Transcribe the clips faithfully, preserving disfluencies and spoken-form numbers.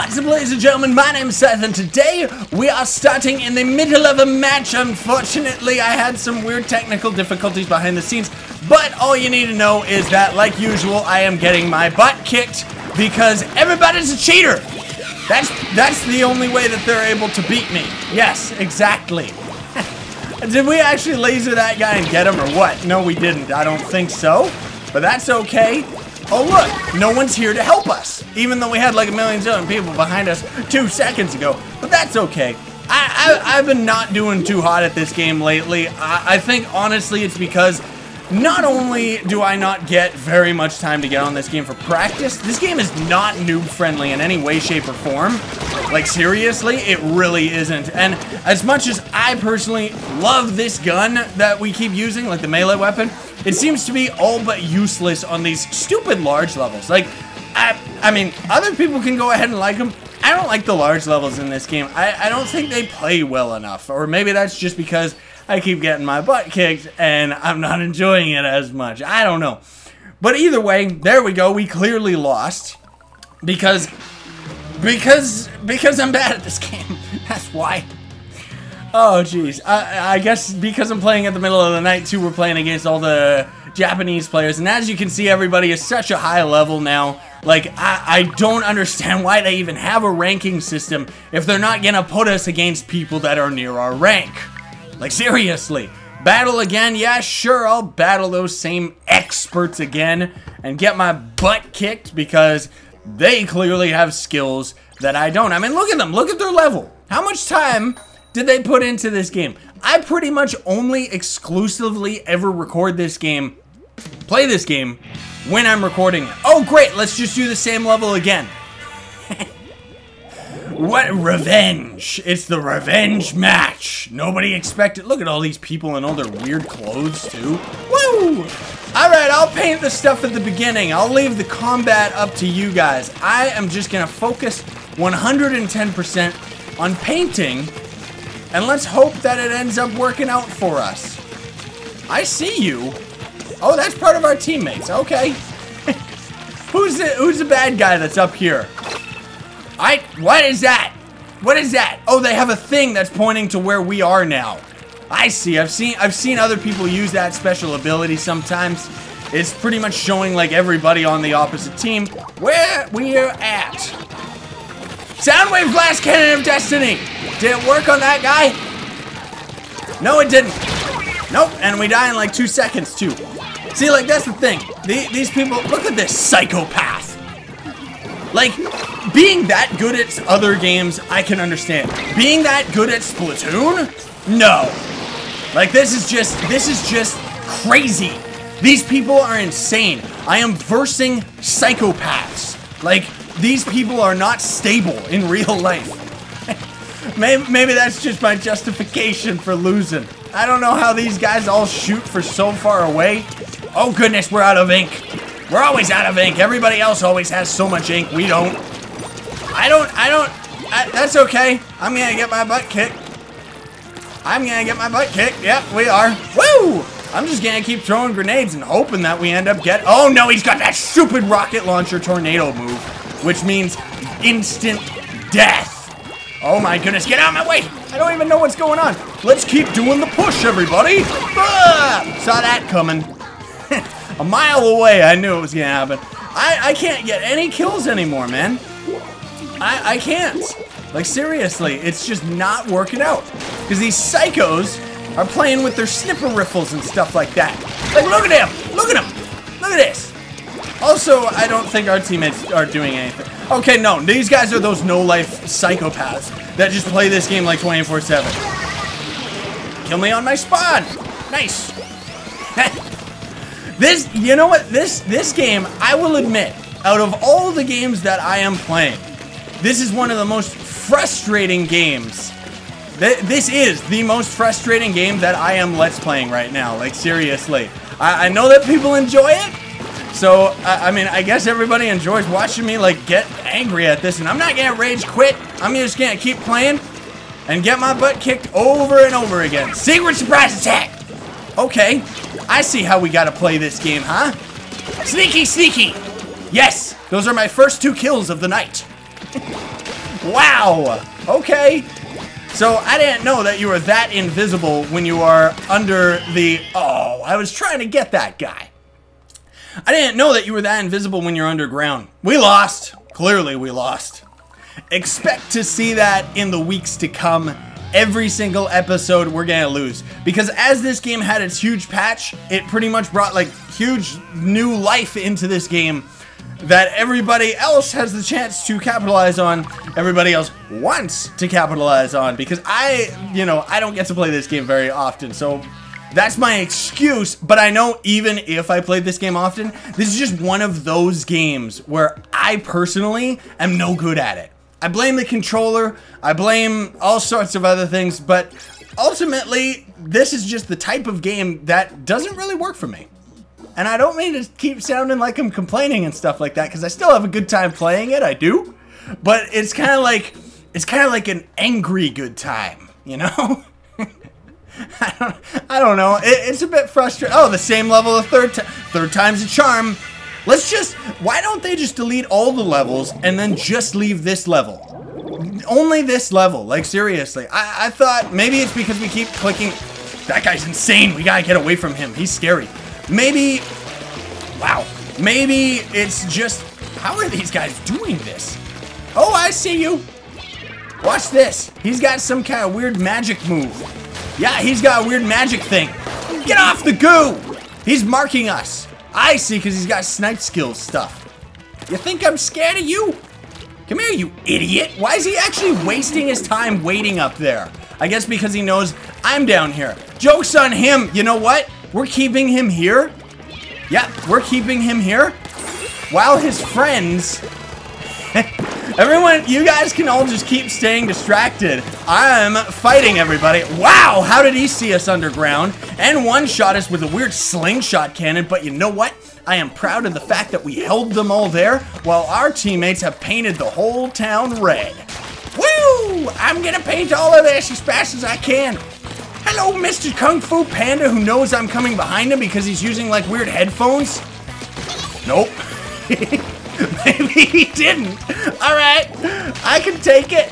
What's up, ladies and gentlemen, my name's Seth, and today we are starting in the middle of a match. Unfortunately, I had some weird technical difficulties behind the scenes, but all you need to know is that, like usual, I am getting my butt kicked because everybody's a cheater. That's, that's the only way that they're able to beat me. Yes, exactly. Did we actually laser that guy and get him or what? No, we didn't. I don't think so, but that's okay. Oh look, no one's here to help us, even though we had like a million zillion people behind us two seconds ago, but that's okay. I, I, I've been not doing too hot at this game lately. I, I think honestly it's because not only do I not get very much time to get on this game for practice, this game is not noob friendly in any way, shape, or form. Like seriously, it really isn't. And as much as I personally love this gun that we keep using, like the melee weapon, it seems to be all but useless on these stupid large levels. Like, I, I mean, other people can go ahead and like them. I don't like the large levels in this game. I, I don't think they play well enough, or maybe that's just because I keep getting my butt kicked and I'm not enjoying it as much. I don't know. But either way, there we go. We clearly lost because because because I'm bad at this game. That's why. Oh jeez. I, I guess because I'm playing at the middle of the night too, we're playing against all the Japanese players, and as you can see, everybody is such a high level now. Like, I, I don't understand why they even have a ranking system if they're not gonna put us against people that are near our rank. Like, seriously, battle again? Yeah, sure, I'll battle those same experts again and get my butt kicked because they clearly have skills that I don't. I mean, look at them. Look at their level. How much time did they put into this game? I pretty much only exclusively ever record this game, play this game, when I'm recording it. Oh, great, let's just do the same level again. What revenge? It's the revenge match. Nobody expected. Look at all these people in all their weird clothes too. Woo! All right, I'll paint the stuff at the beginning. I'll leave the combat up to you guys. I am just gonna focus one hundred ten percent on painting, and let's hope that it ends up working out for us. I see you. Oh, that's part of our teammates. Okay. Who's the who's the bad guy that's up here? I, what is that? What is that? Oh, they have a thing that's pointing to where we are now. I see. I've seen I've seen other people use that special ability sometimes. It's pretty much showing like everybody on the opposite team where we're at. Soundwave Blast Cannon of Destiny! Did it work on that guy? No, it didn't. Nope, and we die in like two seconds too. See, like that's the thing. The, these people, look at this psychopath. Like, being that good at other games, I can understand. Being that good at Splatoon? No. Like, this is just, this is just crazy. These people are insane. I am versing psychopaths. Like, these people are not stable in real life. maybe, maybe that's just my justification for losing. I don't know how these guys all shoot for so far away. Oh goodness, we're out of ink. We're always out of ink. Everybody else always has so much ink. We don't. I don't, I don't, I, that's okay. I'm gonna get my butt kicked. I'm gonna get my butt kicked. Yep, we are. Woo! I'm just gonna keep throwing grenades and hoping that we end up get. Oh no, he's got that stupid rocket launcher tornado move, which means instant death. Oh my goodness, get out of my way. I don't even know what's going on. Let's keep doing the push, everybody. Ah! Saw that coming. A mile away, I knew it was gonna happen. I, I can't get any kills anymore, man. I, I can't. Like, seriously, it's just not working out. Because these psychos are playing with their sniper rifles and stuff like that. Like, look at him! Look at him! Look at this! Also, I don't think our teammates are doing anything. Okay, no, these guys are those no-life psychopaths that just play this game like twenty-four seven. Kill me on my spawn! Nice! This, you know what, this this game, I will admit, out of all the games that I am playing, this is one of the most frustrating games. Th this is the most frustrating game that I am Let's Playing right now, like seriously. I, I know that people enjoy it, so, I, I mean, I guess everybody enjoys watching me, like, get angry at this, and I'm not gonna rage quit, I'm just gonna keep playing, and get my butt kicked over and over again. Secret Surprise Attack! Okay, I see how we gotta play this game, huh? Sneaky, sneaky! Yes, those are my first two kills of the night. Wow! Okay! So, I didn't know that you were that invisible when you are under the... Oh, I was trying to get that guy. I didn't know that you were that invisible when you're underground. We lost. Clearly, we lost. Expect to see that in the weeks to come. Every single episode, we're gonna lose. Because as this game had its huge patch, it pretty much brought, like, huge new life into this game that everybody else has the chance to capitalize on, everybody else wants to capitalize on, because I, you know, I don't get to play this game very often, so that's my excuse. But I know even if I played this game often, this is just one of those games where I personally am no good at it. I blame the controller, I blame all sorts of other things, but ultimately, this is just the type of game that doesn't really work for me. And I don't mean to keep sounding like I'm complaining and stuff like that, because I still have a good time playing it, I do. But it's kind of like, it's kind of like an angry good time, you know? I, don't, I don't know, it, it's a bit frustrating. Oh, the same level a third time, third time's a charm. Let's just, why don't they just delete all the levels and then just leave this level? Only this level, like seriously. I, I thought maybe it's because we keep clicking. That guy's insane, we gotta get away from him, he's scary. Maybe, wow, maybe it's just, how are these guys doing this? Oh, I see you. Watch this. He's got some kind of weird magic move. Yeah, he's got a weird magic thing. Get off the goo. He's marking us. I see, because he's got snipe skills stuff. You think I'm scared of you? Come here, you idiot. Why is he actually wasting his time waiting up there? I guess because he knows I'm down here. Joke's on him. You know what? We're keeping him here? Yeah, we're keeping him here? While his friends... Everyone, you guys can all just keep staying distracted. I'm fighting everybody. Wow, how did he see us underground? And one-shot us with a weird slingshot cannon, but you know what? I am proud of the fact that we held them all there, while our teammates have painted the whole town red. Woo! I'm gonna paint all of this as fast as I can. Hello, Mister Kung Fu Panda, who knows I'm coming behind him because he's using, like, weird headphones? Nope. Maybe he didn't. All right. I can take it.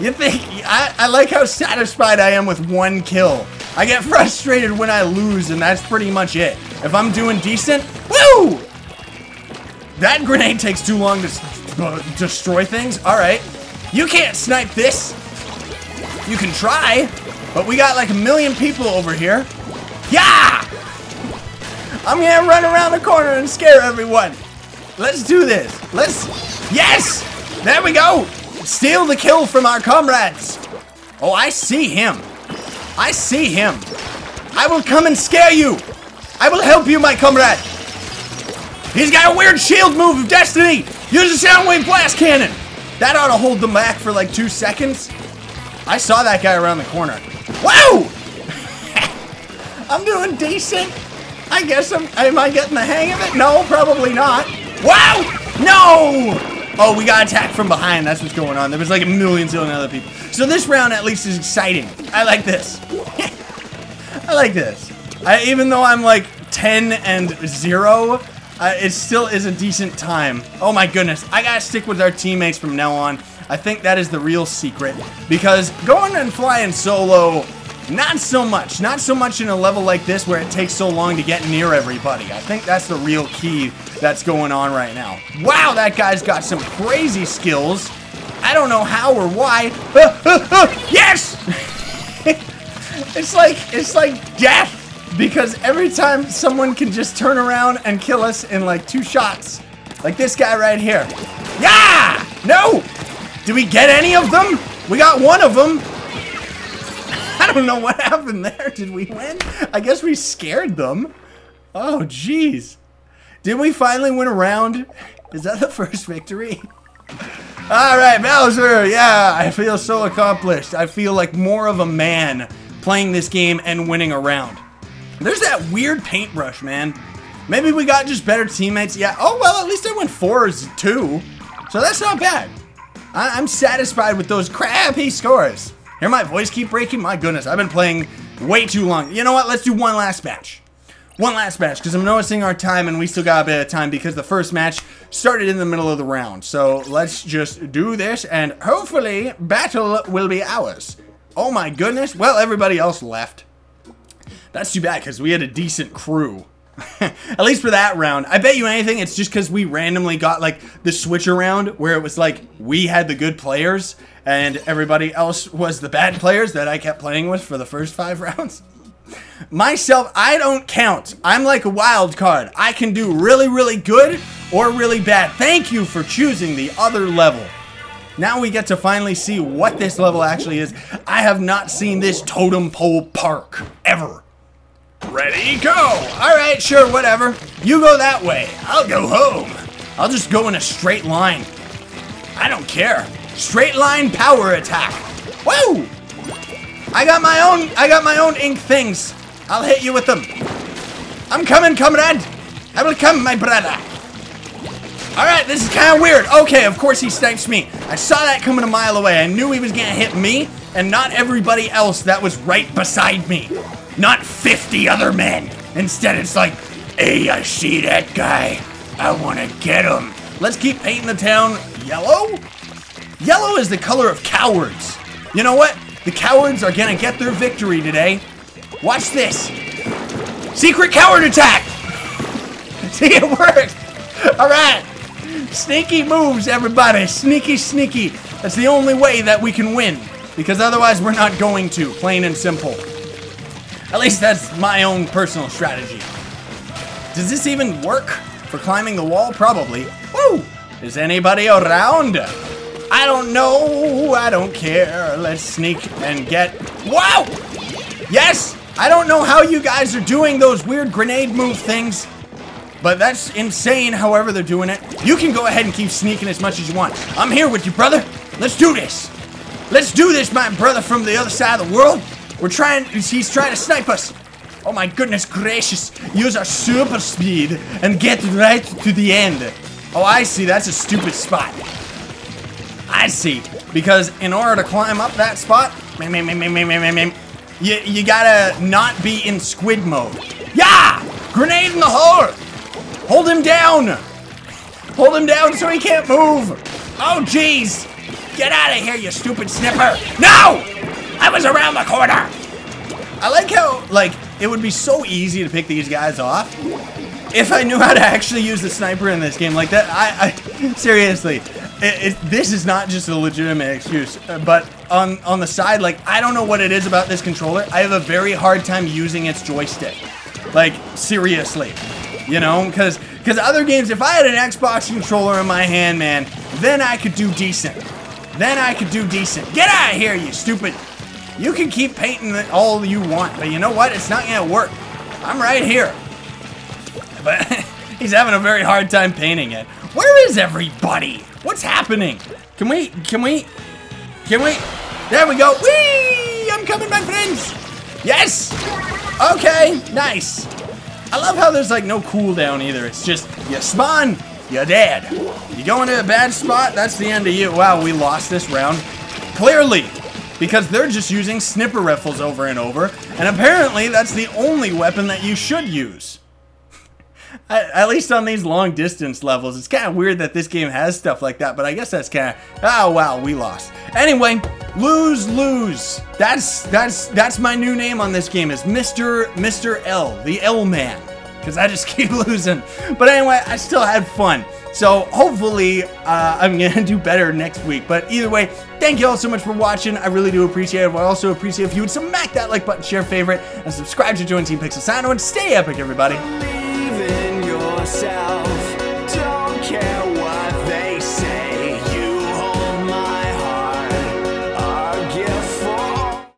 You think... I, I like how satisfied I am with one kill. I get frustrated when I lose, and that's pretty much it. If I'm doing decent... Woo! That grenade takes too long to uh, destroy things. All right. You can't snipe this. You can try. But we got like a million people over here. Yeah! I'm gonna run around the corner and scare everyone. Let's do this. Let's... Yes! There we go! Steal the kill from our comrades. Oh, I see him. I see him. I will come and scare you. I will help you, my comrade. He's got a weird shield move of destiny. Use a soundwave blast cannon. That ought to hold them back for like two seconds. I saw that guy around the corner. Whoa! I'm doing decent. I guess I'm, am I getting the hang of it? No, probably not. Wow! No! Oh, we got attacked from behind. That's what's going on. There was like a million zillion other people. So this round at least is exciting. I like this. I like this. I, even though I'm like ten and zero, uh, it still is a decent time. Oh my goodness. I gotta stick with our teammates from now on. I think that is the real secret, because going and flying solo, not so much. Not so much in a level like this where it takes so long to get near everybody. I think that's the real key that's going on right now. Wow, that guy's got some crazy skills. I don't know how or why. Uh, uh, uh, yes! It's like, it's like death, because every time someone can just turn around and kill us in like two shots. Like this guy right here. Yeah! No! Did we get any of them? We got one of them. I don't know what happened there. Did we win? I guess we scared them. Oh, jeez. Did we finally win a round? Is that the first victory? All right, Bowser. Yeah, I feel so accomplished. I feel like more of a man playing this game and winning a round. There's that weird paintbrush, man. Maybe we got just better teammates. Yeah. Oh, well, at least I went four two. So that's not bad. I'm satisfied with those crappy scores. Hear my voice keep breaking? My goodness, I've been playing way too long. You know what? Let's do one last match. one last match, because I'm noticing our time and we still got a bit of time because the first match started in the middle of the round. So let's just do this, and hopefully battle will be ours. Oh my goodness. Well, everybody else left. That's too bad, because we had a decent crew. At least for that round. I bet you anything, it's just because we randomly got, like, the switch around where it was, like, we had the good players and everybody else was the bad players that I kept playing with for the first five rounds. Myself, I don't count. I'm like a wild card. I can do really, really good or really bad. Thank you for choosing the other level. Now we get to finally see what this level actually is. I have not seen this Totem Pole Park ever. Ready, go! Alright, sure, whatever. You go that way. I'll go home. I'll just go in a straight line. I don't care. Straight line power attack. Whoa! I got my own, I got my own ink things. I'll hit you with them. I'm coming, comrade. I will come, my brother. Alright, this is kind of weird. Okay, of course he snipes me. I saw that coming a mile away. I knew he was gonna hit me and not everybody else that was right beside me. Not fifty other men. Instead, it's like, hey, I see that guy. I want to get him. Let's keep painting the town yellow. Yellow is the color of cowards. You know what? The cowards are going to get their victory today. Watch this. Secret coward attack. See, it worked. All right. Sneaky moves, everybody. Sneaky, sneaky. That's the only way that we can win. Because otherwise, we're not going to. Plain and simple. At least that's my own personal strategy. Does this even work for climbing the wall? Probably. Woo! Is anybody around? I don't know. I don't care. Let's sneak and get... Wow! Yes! I don't know how you guys are doing those weird grenade move things, but that's insane however they're doing it. You can go ahead and keep sneaking as much as you want. I'm here with you, brother. Let's do this. Let's do this, my brother from the other side of the world. We're trying, he's trying to snipe us. Oh my goodness gracious. Use our super speed and get right to the end. Oh, I see, that's a stupid spot. I see, because in order to climb up that spot, you, you gotta not be in squid mode. Yeah! Grenade in the hole! Hold him down! Hold him down so he can't move! Oh jeez! Get out of here, you stupid snipper! No! I was around the corner! I like how, like, it would be so easy to pick these guys off if I knew how to actually use the sniper in this game like that. I, I seriously, it, it, this is not just a legitimate excuse, but on, on the side, like, I don't know what it is about this controller. I have a very hard time using its joystick. Like, seriously, you know, because because other games, if I had an Xbox controller in my hand, man, then I could do decent. Then I could do decent. Get out of here, you stupid. You can keep painting all you want, but you know what? It's not gonna work. I'm right here. But he's having a very hard time painting it. Where is everybody? What's happening? Can we, can we, can we? There we go. Whee! I'm coming, my friends. Yes. Okay, nice. I love how there's like no cooldown either. It's just, you spawn, you're dead. You go into a bad spot, that's the end of you. Wow, we lost this round. Clearly. Because they're just using sniper rifles over and over, and apparently that's the only weapon that you should use. At least on these long distance levels. It's kind of weird that this game has stuff like that, but I guess that's kind of... Oh, wow, we lost. Anyway, lose, lose. That's that's that's my new name on this game, is Mister Mister L, the L Man, because I just keep losing. But anyway, I still had fun. So hopefully uh, I'm going to do better next week. But either way, thank you all so much for watching. I really do appreciate it. I also appreciate if you would smack that like button, share, favorite, and subscribe to join Team Pixel Sano, and stay epic, everybody. Believe in yourself.